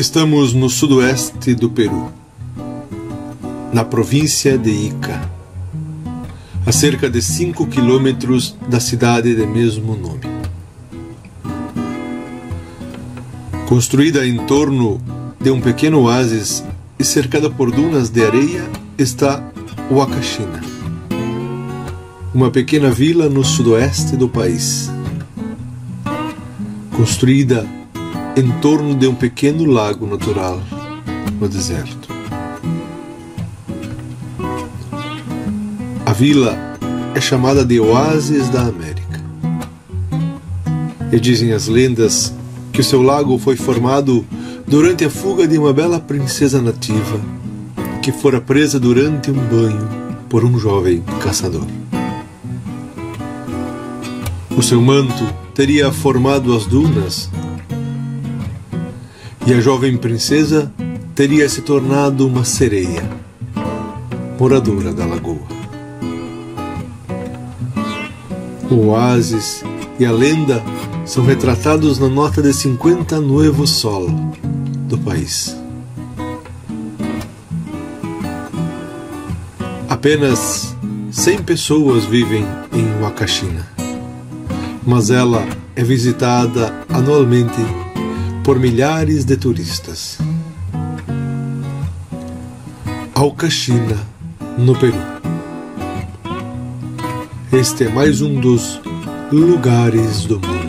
Estamos no sudoeste do Peru, na província de Ica, a cerca de 5 quilômetros da cidade de mesmo nome. Construída em torno de um pequeno oásis e cercada por dunas de areia, está Huacachina, uma pequena vila no sudoeste do país, construída em torno de um pequeno lago natural no deserto. A vila é chamada de Oásis da América, e dizem as lendas que o seu lago foi formado durante a fuga de uma bela princesa nativa que fora presa durante um banho por um jovem caçador. O seu manto teria formado as dunas e a jovem princesa teria se tornado uma sereia, moradora da lagoa. O oásis e a lenda são retratados na nota de 50 Nuevos Sol do país. Apenas 100 pessoas vivem em Huacachina, mas ela é visitada anualmente por milhares de turistas. Huacachina, no Peru. Este é mais um dos lugares do mundo.